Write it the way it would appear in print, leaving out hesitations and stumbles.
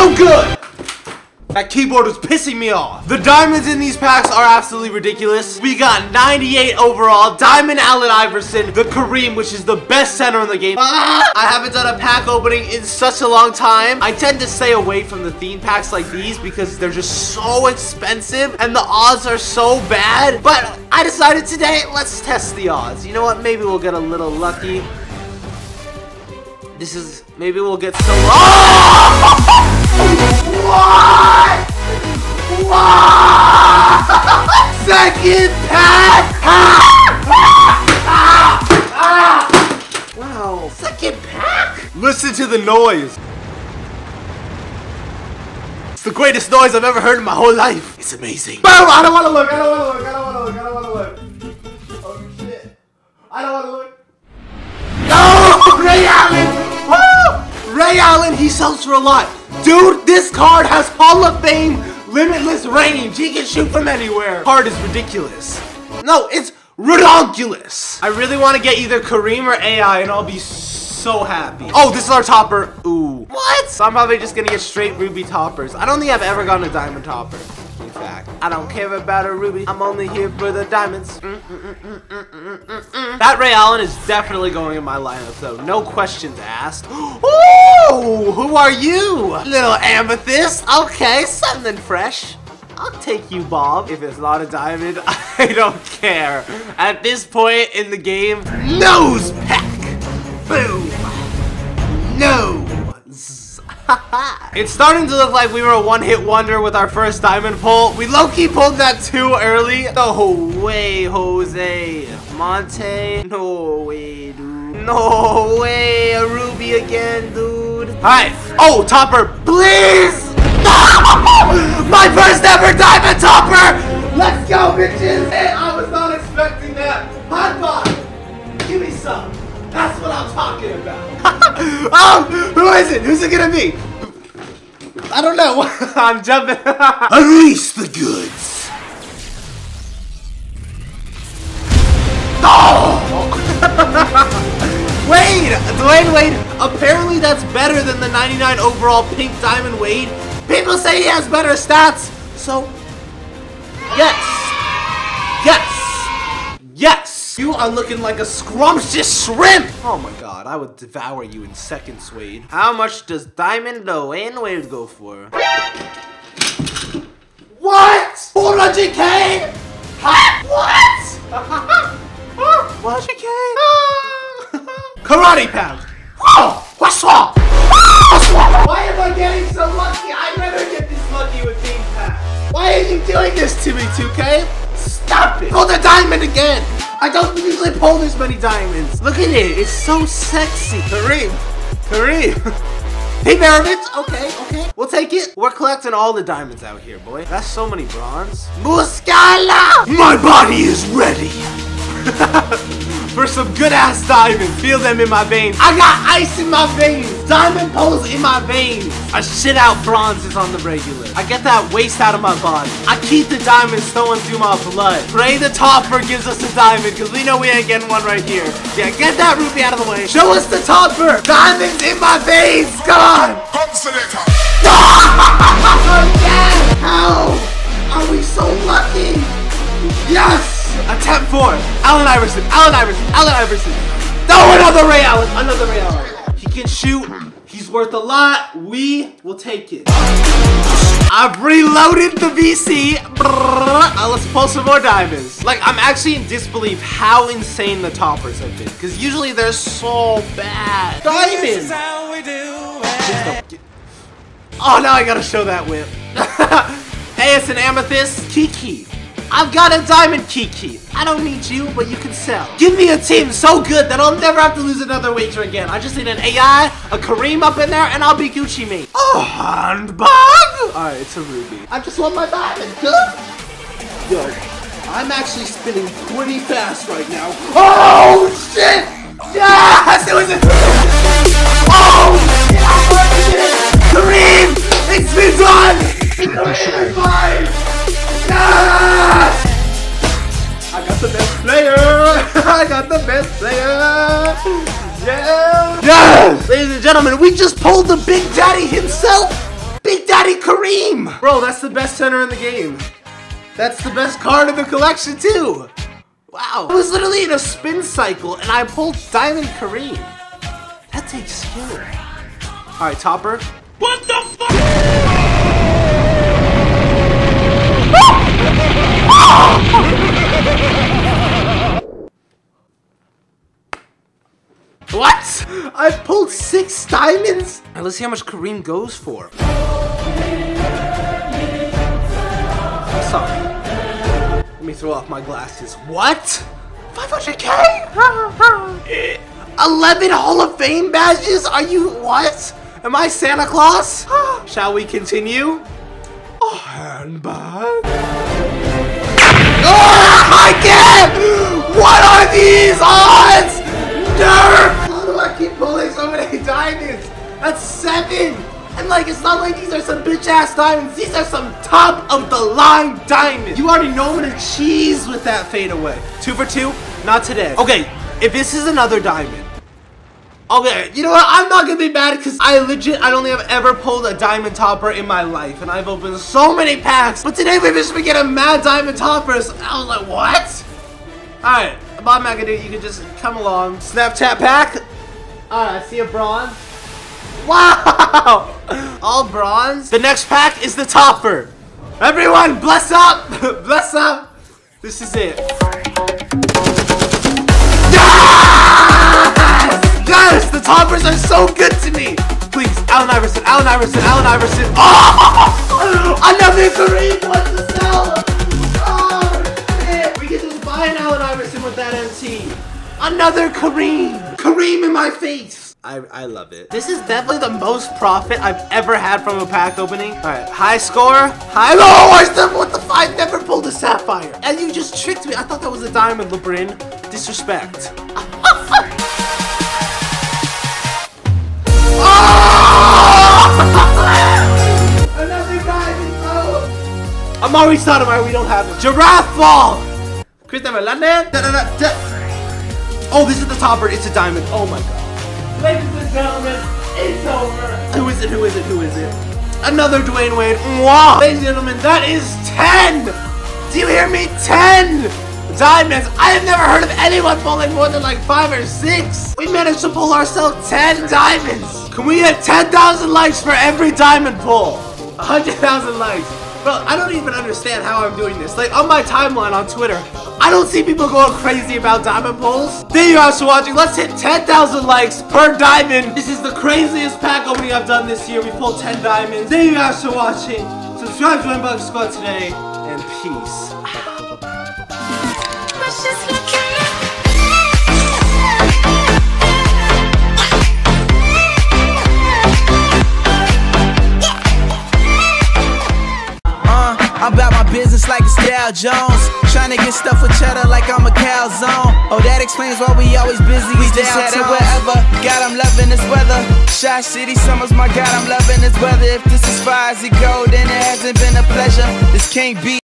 no good! That keyboard was pissing me off. The diamonds in these packs are absolutely ridiculous. We got 98 overall, Diamond Allen Iverson, the Kareem, which is the best center in the game. I haven't done a pack opening in such a long time. I tend to stay away from the theme packs like these because they're just so expensive and the odds are so bad. But I decided today, let's test the odds. You know what? Maybe we'll get a little lucky. This is, maybe we'll get so oh! What? What? Second pack? Wow. Second pack? Listen to the noise. It's the greatest noise I've ever heard in my whole life. It's amazing. Boom! I don't want to look. I don't want to look. I don't want to look. I don't want to look. Oh shit! I don't want to look. No, Ray Allen. Woo! Ray Allen. He sells for a lot. Dude, this card has Hall of Fame limitless range. He can shoot from anywhere. Card is ridiculous. No, it's ridiculous. I really want to get either Kareem or AI, and I'll be so happy. Oh, this is our topper. Ooh. What? So I'm probably just gonna get straight ruby toppers. I don't think I've ever gotten a diamond topper. In fact, I don't care about a ruby. I'm only here for the diamonds. That Ray Allen is definitely going in my lineup, though. No questions asked. Ooh, who are you? Little amethyst. Okay, something fresh. I'll take you, Bob. If it's not a diamond, I don't care. At this point in the game, nose pack. Boom. No. It's starting to look like we were a one-hit wonder with our first diamond pull. We low-key pulled that too early. No way, Jose. Monte. No way, dude. No way. A ruby again, dude. Alright. Oh, topper. Please! My first ever diamond topper! Let's go, bitches! Hey, I was not expecting that. High five! Give me some. That's what I'm talking about. Oh, who is it? Who's it gonna be? I don't know. I'm jumping. Release the goods. Oh! Wade, Dwyane Wade. Apparently, that's better than the 99 overall pink diamond Wade. People say he has better stats. So, yes, yes, yes. You are looking like a scrumptious shrimp! Oh my god, I would devour you in seconds, Wade. How much does Diamond Dwyane Wade go for? What? 400K? Huh? What? 400K? Karate pound! Whoa! What's wrong? Why am I getting so lucky? I'd rather get this lucky with Team Pass. Why are you doing this to me, 2K? Stop it! Pull the diamond again! I don't usually pull this many diamonds. Look at it. It's so sexy. Kareem. Kareem. Hey, Maravitz. Okay, okay. We'll take it. We're collecting all the diamonds out here, boy. That's so many bronze. Muscala! My body is ready. For some good-ass diamonds. Feel them in my veins. I got ice in my veins. Diamond pulls in my veins. I shit out bronzes on the regular. I get that waste out of my body. I keep the diamonds flowing through my blood. Ray the topper gives us a diamond because we know we ain't getting one right here. Yeah, get that ruby out of the way. Show us the topper. Diamonds in my veins. God. Yes. How are we so lucky? Yes. Attempt 4, Allen Iverson, Allen Iverson, Allen Iverson. No, another Ray Allen, another Ray Allen. He can shoot, he's worth a lot, we will take it. I've reloaded the VC. Let's pull some more diamonds. Like, I'm actually in disbelief how insane the toppers have been, because usually they're so bad. Diamonds! This is how we do it. Oh, now I gotta show that whip. Hey, it's an amethyst. Kiki. I've got a diamond, Kiki. I don't need you, but you can sell. Give me a team so good that I'll never have to lose another wager again. I just need an AI, a Kareem up in there, and I'll be Gucci Mane. Oh, handbag! Alright, it's a ruby. I just want my diamond, good? Yo, I'm actually spinning pretty fast right now. Oh, shit! Yes! It was a... Oh, shit! I heard it! Kareem! It's been done! Kareem is mine! Yes! I got the best player! I got the best player! Yeah! Yes! Ladies and gentlemen, we just pulled the Big Daddy himself! Big Daddy Kareem! Bro, that's the best center in the game. That's the best card in the collection, too. Wow. I was literally in a spin cycle, and I pulled Diamond Kareem. That takes skill. All right, Topper. What the fuck? What? I pulled 6 diamonds? All right, let's see how much Kareem goes for. Sorry. Let me throw off my glasses. What? 500K? 11 Hall of Fame badges? Are you what? Am I Santa Claus? Shall we continue? Oh, handbag. Oh, I can't! What are these odds? Nerf! How do I keep pulling so many diamonds? That's 7! And like, it's not like these are some bitch ass diamonds. These are some top of the line diamonds. You already know I'm gonna cheese with that fadeaway. 2 for 2? Not today. Okay, if this is another diamond. Okay, you know what? I'm not gonna be mad because I don't think I've ever pulled a diamond topper in my life. And I've opened so many packs. But today we just been getting mad diamond toppers. I was like, what? Alright, Bob McAdoo, you can just come along. Snapchat pack. Alright, I see a bronze. Wow! All bronze. The next pack is the topper. Everyone, bless up! Bless up! This is it. Yes! Yes! The toppers are so good to me! Please, Allen Iverson, Allen Iverson, Allen Iverson. Oh! Another Kareem wants to sell! Oh, shit! We can just buy an Allen Iverson with that MT. Another Kareem! Kareem in my face! I love it. This is definitely the most profit I've ever had from a pack opening. All right, high score, high. Oh, I never pulled a sapphire. And you just tricked me. I thought that was a diamond, LeBron. Disrespect. Oh! Another diamond, oh! Amar'i Stoudemire, we don't have it. Giraffe ball. Oh, this is the topper. It's a diamond. Oh my god. Ladies and gentlemen, it's over. Who is it? Who is it? Who is it? Another Dwyane Wade. Mwah. Ladies and gentlemen, that is 10. Do you hear me? 10 diamonds. I have never heard of anyone pulling more than like 5 or 6. We managed to pull ourselves 10 diamonds. Can we have 10,000 likes for every diamond pull? 100,000 likes. Bro, I don't even understand how I'm doing this. Like, on my timeline on Twitter, I don't see people going crazy about diamond pulls. Thank you guys for watching. Let's hit 10,000 likes per diamond. This is the craziest pack opening I've done this year. We pulled 10 diamonds. Thank you guys for watching. Subscribe to Inbox Squad today, and peace. Business like it's Dow Jones. Trying to get stuff with cheddar like I'm a calzone. Oh, that explains why we always busy. We just had it wherever. God, I'm loving this weather. Shy city summers, my God, I'm loving this weather. If this is far as it go, then it hasn't been a pleasure. This can't be.